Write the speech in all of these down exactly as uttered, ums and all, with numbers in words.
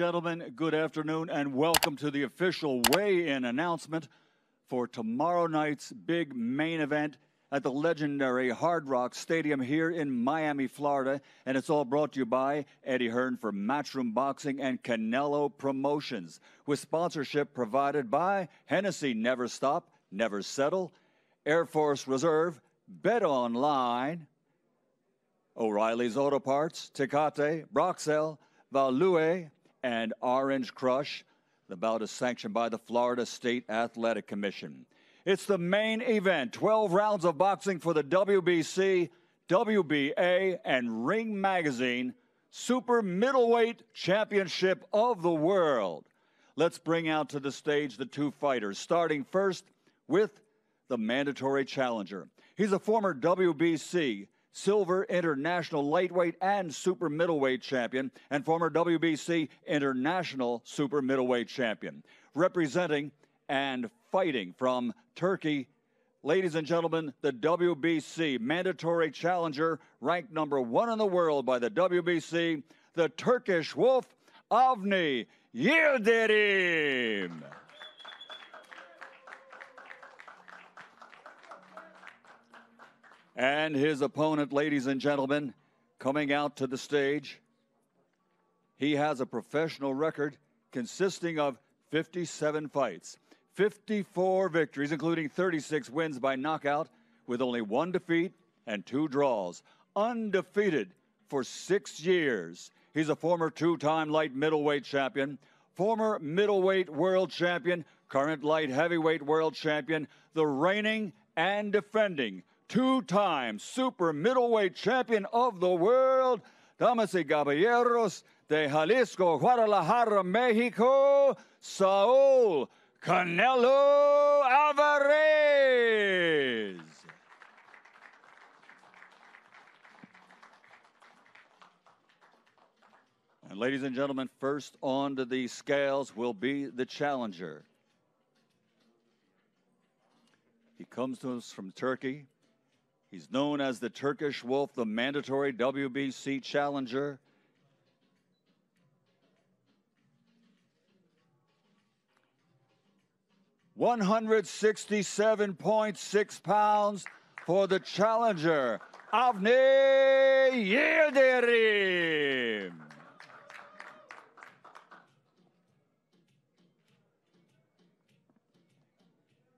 Gentlemen, good afternoon and welcome to the official weigh-in announcement for tomorrow night's big main event at the legendary Hard Rock Stadium here in Miami, Florida. And it's all brought to you by Eddie Hearn for Matchroom Boxing and Canelo Promotions, with sponsorship provided by Hennessy, Never Stop, Never Settle, Air Force Reserve, Bet Online, O'Reilly's Auto Parts, Tecate, Broxel, Value, and Orange Crush. The bout is sanctioned by the Florida State Athletic Commission. It's the main event, twelve rounds of boxing for the W B C, W B A, and Ring Magazine Super Middleweight Championship of the World. Let's bring out to the stage the two fighters, starting first with the mandatory challenger. He's a former W B C Silver International Lightweight and Super Middleweight Champion and former W B C International Super Middleweight Champion. Representing and fighting from Turkey, ladies and gentlemen, the W B C mandatory challenger, ranked number one in the world by the W B C, the Turkish Wolf, Avni Yildirim. And his opponent, ladies and gentlemen, coming out to the stage, he has a professional record consisting of fifty-seven fights, fifty-four victories, including thirty-six wins by knockout, with only one defeat and two draws. Undefeated for six years. He's a former two-time light middleweight champion, former middleweight world champion, current light heavyweight world champion, the reigning and defending two-time super middleweight champion of the world, damas y caballeros, de Jalisco, Guadalajara, Mexico, Saul Canelo Alvarez. And ladies and gentlemen, first onto the scales will be the challenger. He comes to us from Turkey. He's known as the Turkish Wolf, the mandatory W B C challenger. one hundred sixty-seven point six pounds for the challenger, Avni Yildirim.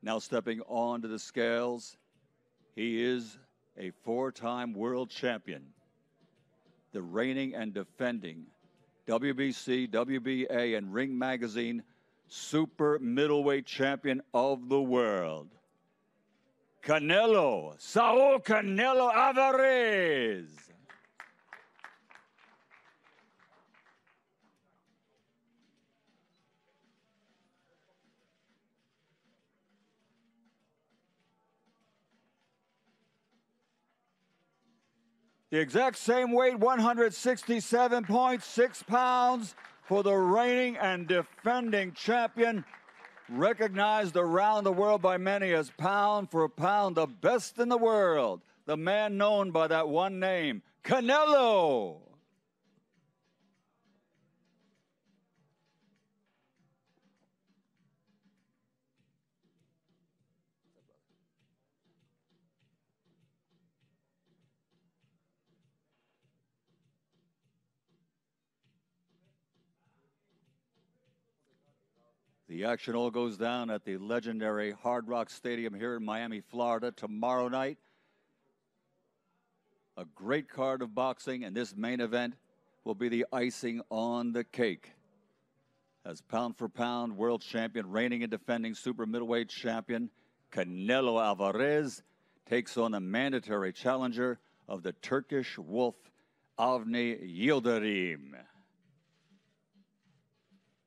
Now stepping onto the scales, he is a four-time world champion, the reigning and defending W B C, W B A, and Ring Magazine Super Middleweight Champion of the World, Canelo, Saul Canelo Alvarez. The exact same weight, one hundred sixty-seven point six pounds for the reigning and defending champion, recognized around the world by many as pound for pound the best in the world, the man known by that one name, Canelo. The action all goes down at the legendary Hard Rock Stadium here in Miami, Florida, tomorrow night. A great card of boxing, and this main event will be the icing on the cake, as pound-for-pound world champion, reigning and defending super middleweight champion Canelo Alvarez takes on the mandatory challenger of the Turkish Wolf, Avni Yildirim.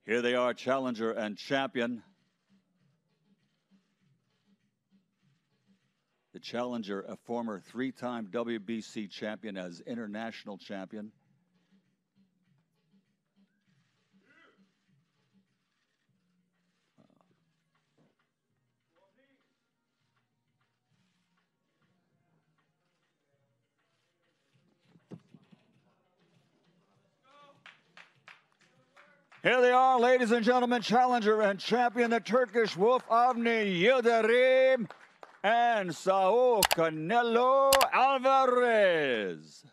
Here they are, challenger and champion. The challenger, a former three-time W B C champion as international champion. Here they are, ladies and gentlemen, challenger and champion, the Turkish Wolf, Avni Yildirim and Saul Canelo Alvarez.